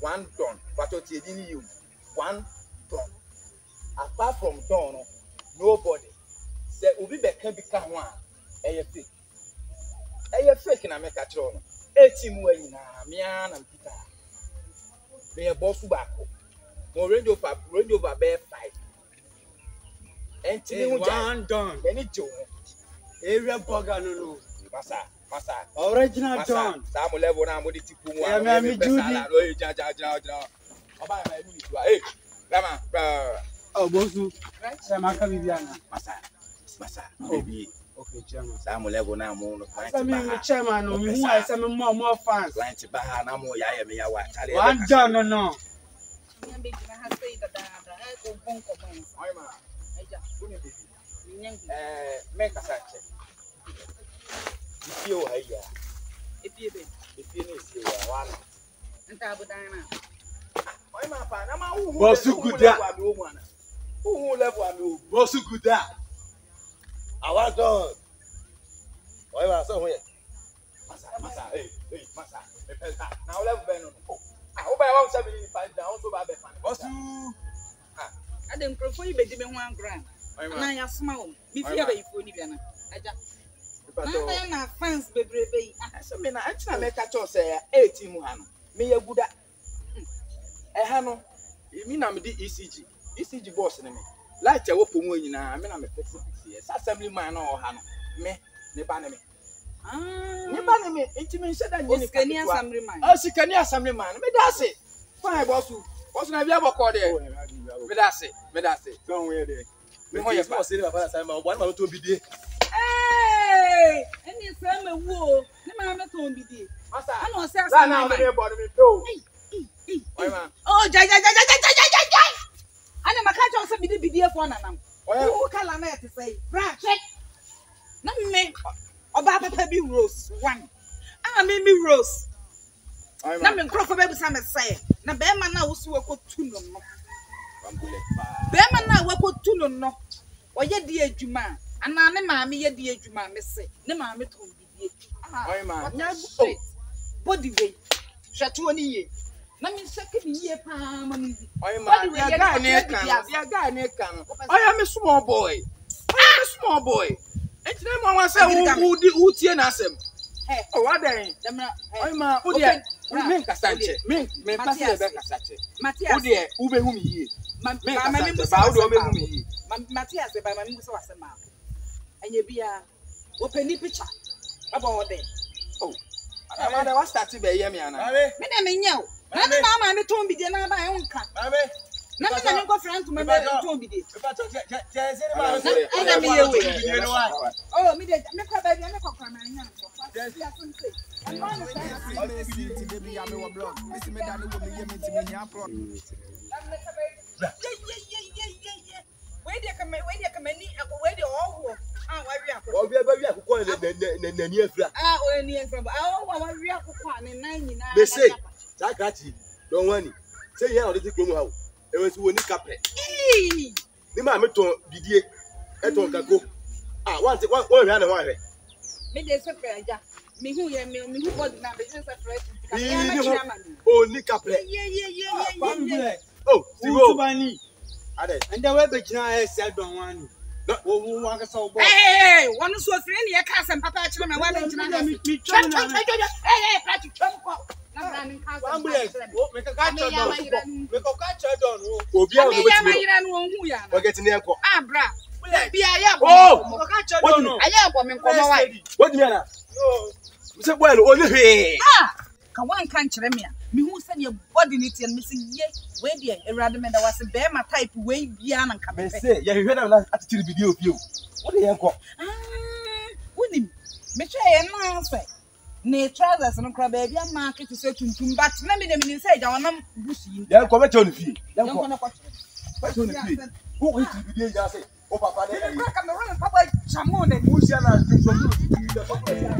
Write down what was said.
One don. But what you didn't use? One don. Apart from don, nobody. Say Obi be can become one. Aye fake in America too. Etimwe na mian and Peter. They are both tobacco. More radio for bear fight. And one don. Many Joe. Area bugger no. Masa. Original John. Samu level na mo di tipu mo. Yeah, me Judy. Ja. Oba my mini tu. Hey, Rama. Oh, bosu. Right? Rama ka Viviana. Masa. Baby. Okay, chairman. Samu level na mo no. Samu chairman no, me hu ai say me more fans. Client ba ha na mo ya me ya wa. One John no. Nya be gina ha say da. E ko bonko bonko. Oi ma. Eja, ku ne baby. Nyangi. Me ka sache. If you are here, if you need to one, and Tabudana, why my Panama? Was so good that I do one. Who left one who was so good that I was done. Why was somewhere? Massa, now left Venom. I hope I want 75 down to buy the fan. Was you? I didn't profile you $1,000. I am small. If you have a phone, Ivana. My friends, baby, I try make a choice. 18 1. Me a good. Hano, you mean I'm the ECG boss in me. Light your open wing now. I mean, I'm a fixing assemblyman or Hano. Me, the banner. Ah, intimate said that you can hear some remind. Oh, she can hear some remind. Me, that's it. Fine, boss. What's my ever called there? Me, that's it. Don't wear there. We want your boss in about time. One or two be there. Hey, and you say me woo, never met on BD. Master, I don't say something. Now me body me too. Hey. Oh, jai. I never catch on say BD BD for na nam. Who call am to say? Bra check. Na me oba papa bi rose one. Ah me rose. Na me crop for be say me say. Na be man na wo so ko tuno no. Be man na wo ko tuno no. Oye di adwuma. Ana me maami ye di adwuma me se ne maami to bidie ah ma nya body way hweto ni ye na me seke ni ye pa ma me di oy ma ya ga ne kan oy me small boy enti na mo wan se wo tie na asem eh o wa den oy ma wo de me nkasanche me pass e be kasache Matias wo de wo be hu mi ye ma me me ba wo de wo be hu mi ye Matias e ba ma me so asem ma and you be a open picture about them. Oh, I wonder what's that to be a man. I mean, you I told me, my own car. Nothing I go friend to my brother told me. Oh, me, Where they come, they say, Takati, don't worry. Say, yeah, let it go out. There was one caplet. The mamma told Didier, I told Kako. I want to walk one and one. Maybe a separate, me who you mean, who was not only caplet. Yeah. Oh, you go by me. And the web which I said, don't want. Hey, one is worth any cast and papa to my wife. Where dear, Eradamanda was a bear, my type way beyond and come and say, you heard our last attitude video of you. What do you call? Ah, wouldn't him? Michel, Ne trousers and crab baby and market to search him, but let me say, I want bushy. They'll come at your feet. They'll come at your feet. Who is the day? Oh, Papa, they come around, Papa, Chamon, and Bushana.